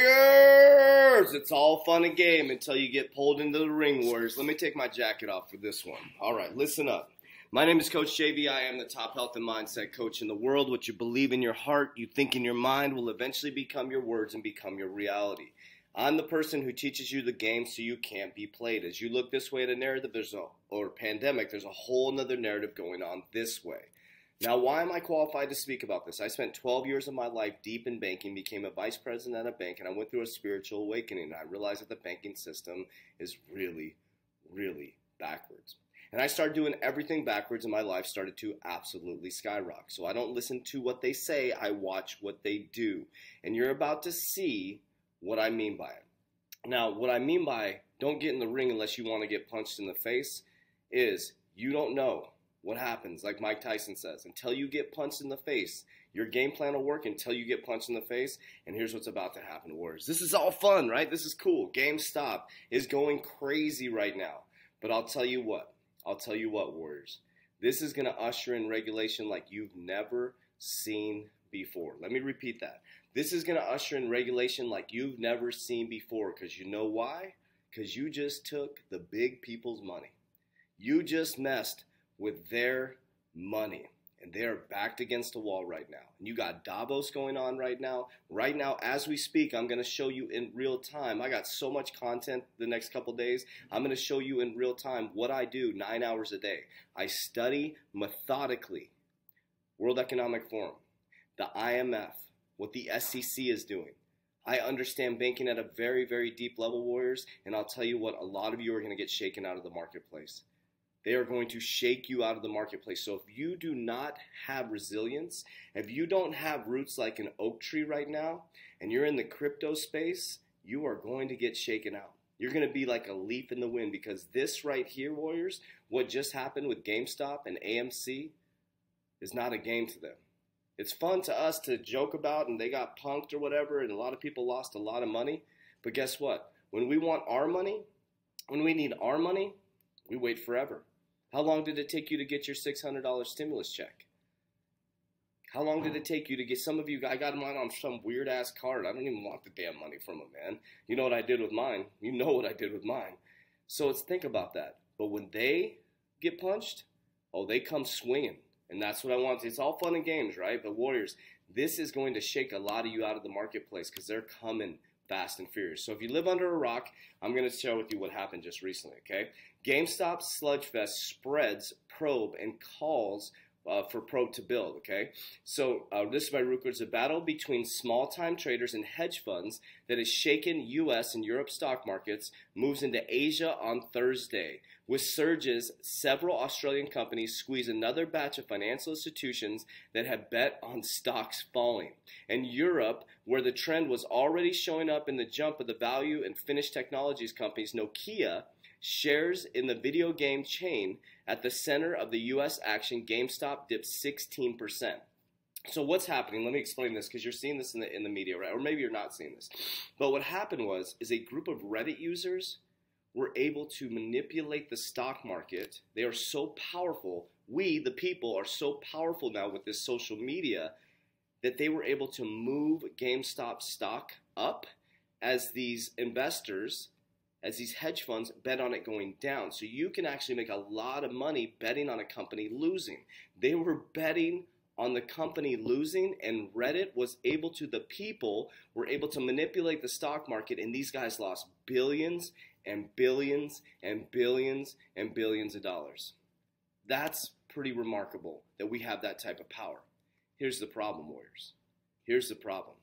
It's all fun and game until you get pulled into the ring, Warriors. Let me take my jacket off for this one. All right, listen up. My name is Coach JV. I am the top health and mindset coach in the world. What you believe in your heart, you think in your mind, will eventually become your words and become your reality. I'm the person who teaches you the game so you can't be played. As you look this way at a narrative or a pandemic, there's a whole nother narrative going on this way. Now, why am I qualified to speak about this? I spent 12 years of my life deep in banking, became a vice president at a bank, and I went through a spiritual awakening. I realized that the banking system is really, really backwards. And I started doing everything backwards, and my life started to absolutely skyrocket. So I don't listen to what they say. I watch what they do. And you're about to see what I mean by it. Now, what I mean by don't get in the ring unless you want to get punched in the face is you don't know what happens. Like Mike Tyson says, until you get punched in the face, your game plan will work until you get punched in the face. And here's what's about to happen, Warriors. This is all fun, right? This is cool. GameStop is going crazy right now. But I'll tell you what. I'll tell you what, Warriors. This is going to usher in regulation like you've never seen before. Let me repeat that. This is going to usher in regulation like you've never seen before. Because you know why? Because you just took the big people's money. You just messed with their money, and they are backed against the wall right now. And you got Davos going on right now. Right now, as we speak, I'm going to show you in real time. I got so much content the next couple days. I'm going to show you in real time what I do 9 hours a day. I study methodically World Economic Forum, the IMF, what the SEC is doing. I understand banking at a very, very deep level, Warriors, and I'll tell you what, a lot of you are going to get shaken out of the marketplace. They are going to shake you out of the marketplace. So if you do not have resilience, if you don't have roots like an oak tree right now, and you're in the crypto space, you are going to get shaken out. You're going to be like a leaf in the wind, because this right here, Warriors, what just happened with GameStop and AMC is not a game to them. It's fun to us to joke about, and they got punked or whatever, and a lot of people lost a lot of money. But guess what? When we want our money, when we need our money, we wait forever. How long did it take you to get your $600 stimulus check? How long did it take you to get, some of you, I got mine on some weird ass card. I don't even want the damn money from it, man. You know what I did with mine. You know what I did with mine. So let's think about that. But when they get punched, oh, they come swinging. And that's what I want. It's all fun and games, right? But Warriors, this is going to shake a lot of you out of the marketplace, because they're coming fast and furious. So if you live under a rock, I'm going to share with you what happened just recently, okay? GameStop sludgefest spreads probe and calls for probe to build, okay? So this is by Reuters, a battle between small-time traders and hedge funds that has shaken U.S. and Europe stock markets moves into Asia on Thursday. With surges, several Australian companies squeeze another batch of financial institutions that had bet on stocks falling. In Europe, where the trend was already showing up in the jump of the value and Finnish technologies companies, Nokia shares in the video game chain at the center of the U.S. action, GameStop dipped 16%. So what's happening? Let me explain this, because you're seeing this in the media, right? Or maybe you're not seeing this. But what happened was, is a group of Reddit users were able to manipulate the stock market. They are so powerful. We, the people, are so powerful now with this social media that they were able to move GameStop stock up as these investors, as these hedge funds bet on it going down. So you can actually make a lot of money betting on a company losing. They were betting on the company losing, and Reddit was able to, the people were able to manipulate the stock market, and these guys lost billions and billions and billions and billions of dollars. That's pretty remarkable that we have that type of power. Here's the problem, Warriors. Here's the problem.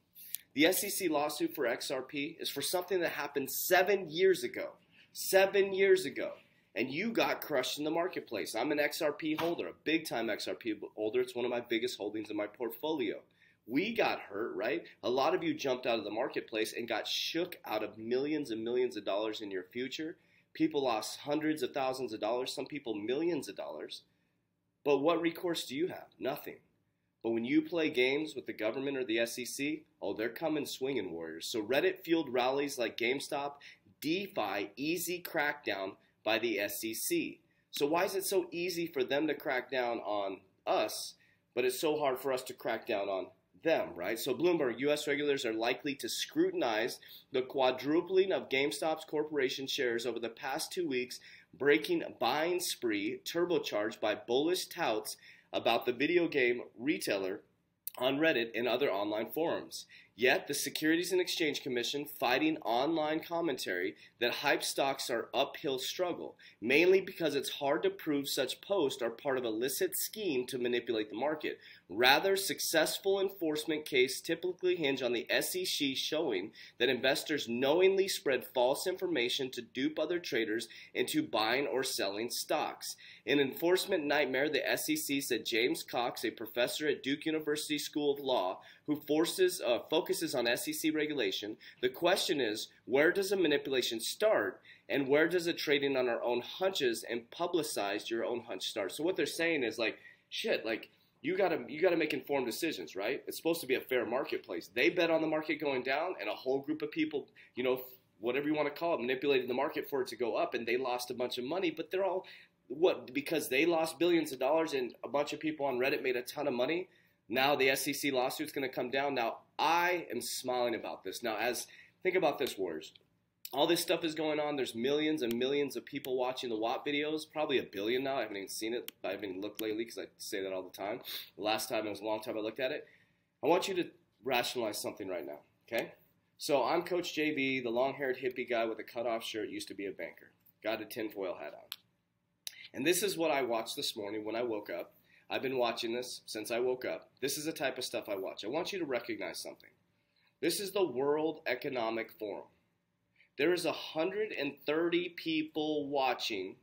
The SEC lawsuit for XRP is for something that happened 7 years ago. 7 years ago. And you got crushed in the marketplace. I'm an XRP holder, a big-time XRP holder. It's one of my biggest holdings in my portfolio. We got hurt, right? A lot of you jumped out of the marketplace and got shook out of millions and millions of dollars in your future. People lost hundreds of thousands of dollars, some people millions of dollars. But what recourse do you have? Nothing. But when you play games with the government or the SEC, oh, they're coming swinging, Warriors. So Reddit-fueled rallies like GameStop, DeFi, easy crackdown by the SEC. So why is it so easy for them to crack down on us, but it's so hard for us to crack down on them, right? So Bloomberg, U.S. regulators are likely to scrutinize the quadrupling of GameStop's corporation shares over the past 2 weeks, breaking a buying spree turbocharged by bullish touts about the video game retailer on Reddit and other online forums. Yet, the Securities and Exchange Commission fighting online commentary that hype stocks are uphill struggle, mainly because it's hard to prove such posts are part of illicit scheme to manipulate the market. Rather, successful enforcement cases typically hinge on the SEC showing that investors knowingly spread false information to dupe other traders into buying or selling stocks. In enforcement nightmare, the SEC said James Cox, a professor at Duke University School of Law, who focuses on SEC regulation. The question is, where does a manipulation start, and where does a trading on our own hunches and publicize your own hunch start? So what they're saying is like, shit, like you gotta make informed decisions, right? It's supposed to be a fair marketplace. They bet on the market going down, and a whole group of people, you know, whatever you want to call it, manipulated the market for it to go up, and they lost a bunch of money. But they're all what, because they lost billions of dollars, and a bunch of people on Reddit made a ton of money. Now the SEC lawsuit's going to come down. Now I am smiling about this. Now think about this, Warriors. All this stuff is going on. There's millions and millions of people watching the WAP videos. Probably a billion now. I haven't even seen it. I haven't even looked lately because I say that all the time. The last time, it was a long time I looked at it. I want you to rationalize something right now, okay? So I'm Coach JV, the long-haired hippie guy with a cutoff shirt, used to be a banker. Got a tinfoil hat on. And this is what I watched this morning when I woke up. I've been watching this since I woke up. This is the type of stuff I watch. I want you to recognize something. This is the World Economic Forum. There is 130 people watching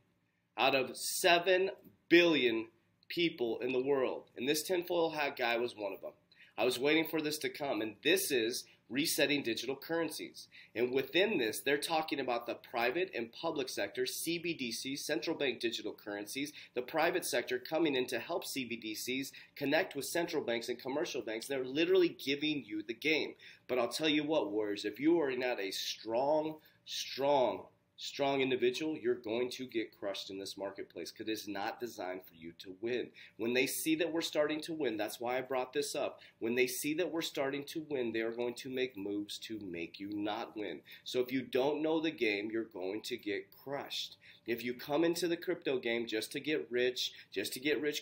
out of 7 billion people in the world. And this tinfoil hat guy was one of them. I was waiting for this to come, and this is resetting digital currencies. And within this, they're talking about the private and public sector, CBDC, central bank digital currencies, the private sector coming in to help CBDCs connect with central banks and commercial banks. They're literally giving you the game. But I'll tell you what, Warriors, if you are not a strong individual, you're going to get crushed in this marketplace because it's not designed for you to win. When they see that we're starting to win, that's why I brought this up. When they see that we're starting to win, they are going to make moves to make you not win. So if you don't know the game, you're going to get crushed. If you come into the crypto game just to get rich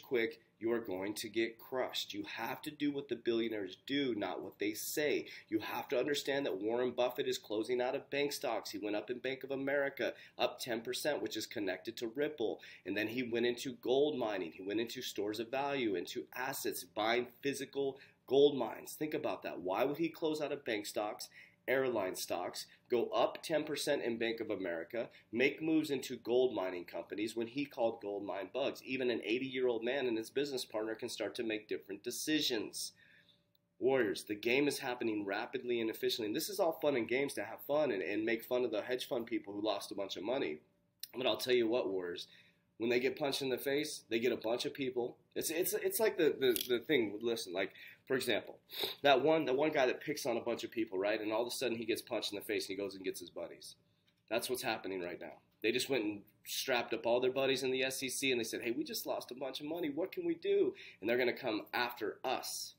quick, you are going to get crushed. You have to do what the billionaires do, not what they say. You have to understand that Warren Buffett is closing out of bank stocks. He went up in Bank of America, up 10%, which is connected to Ripple. And then he went into gold mining. He went into stores of value, into assets, buying physical gold mines. Think about that. Why would he close out of bank stocks? Airline stocks, go up 10% in Bank of America, make moves into gold mining companies when he called gold mine bugs. Even an 80-year-old man and his business partner can start to make different decisions. Warriors, the game is happening rapidly and efficiently. And this is all fun and games to have fun and make fun of the hedge fund people who lost a bunch of money. But I'll tell you what, Warriors, when they get punched in the face, they get a bunch of people. It's like the thing, listen, like, for example, that one guy that picks on a bunch of people, right? And all of a sudden he gets punched in the face and he goes and gets his buddies. That's what's happening right now. They just went and strapped up all their buddies in the SEC and they said, hey, we just lost a bunch of money. What can we do? And they're going to come after us.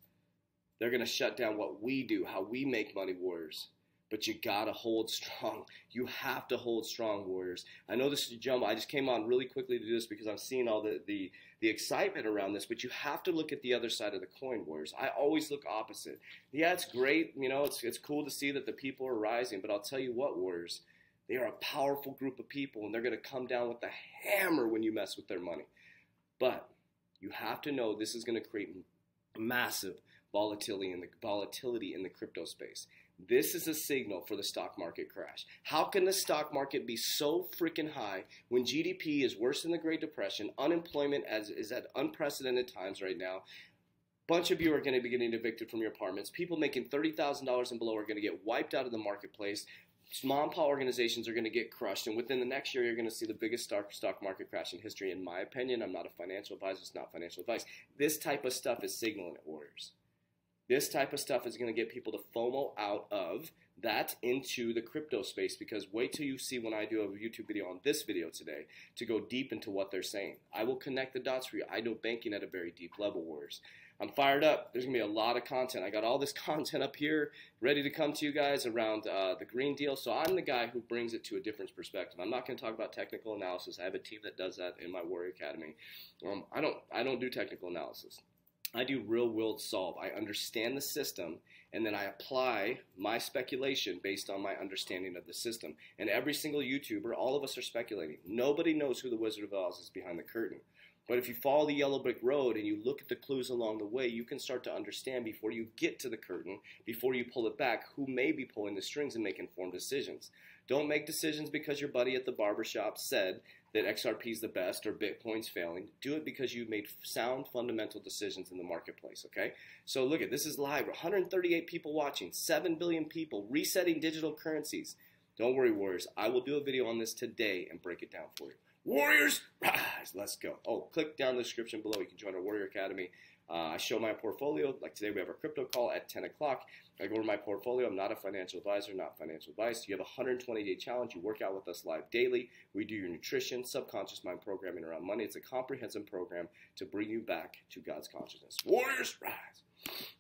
They're going to shut down what we do, how we make money, Warriors. But you got to hold strong. You have to hold strong, Warriors. I know this is a jump. I just came on really quickly to do this because I'm seeing all the excitement around this. But you have to look at the other side of the coin, Warriors. I always look opposite. Yeah, it's great. You know, it's cool to see that the people are rising. But I'll tell you what, Warriors, they are a powerful group of people, and they're going to come down with the hammer when you mess with their money. But you have to know this is going to create massive volatility in the crypto space. This is a signal for the stock market crash. How can the stock market be so freaking high when GDP is worse than the Great Depression, unemployment is at unprecedented times right now, bunch of you are going to be getting evicted from your apartments, people making $30,000 and below are going to get wiped out of the marketplace, small and power organizations are going to get crushed, and within the next year you're going to see the biggest stock market crash in history, in my opinion. I'm not a financial advisor, it's not financial advice. This type of stuff is signaling it, Warriors. This type of stuff is going to get people to FOMO out of that into the crypto space, because wait till you see when I do a YouTube video on this video today to go deep into what they're saying. I will connect the dots for you. I know banking at a very deep level, Warriors. I'm fired up. There's going to be a lot of content. I got all this content up here ready to come to you guys around the Green Deal. So I'm the guy who brings it to a different perspective. I'm not going to talk about technical analysis. I have a team that does that in my Warrior Academy. I don't do technical analysis. I do real world solve. I understand the system, and then I apply my speculation based on my understanding of the system. And every single YouTuber, all of us are speculating. Nobody knows who the Wizard of Oz is behind the curtain. But if you follow the yellow brick road and you look at the clues along the way, you can start to understand before you get to the curtain, before you pull it back, who may be pulling the strings and make informed decisions. Don't make decisions because your buddy at the barbershop said that XRP is the best or Bitcoin's failing. Do it because you made sound fundamental decisions in the marketplace, okay? So look at this is live. 138 people watching, 7 billion people resetting digital currencies. Don't worry, Warriors. I will do a video on this today and break it down for you. Warriors, rise, let's go. Oh, click down the description below. You can join our Warrior Academy. I show my portfolio. Like today, we have our crypto call at 10 o'clock. I go over my portfolio. I'm not a financial advisor, not financial advice. You have a 120-day challenge. You work out with us live daily. We do your nutrition, subconscious mind programming around money. It's a comprehensive program to bring you back to God's consciousness. Warriors, rise.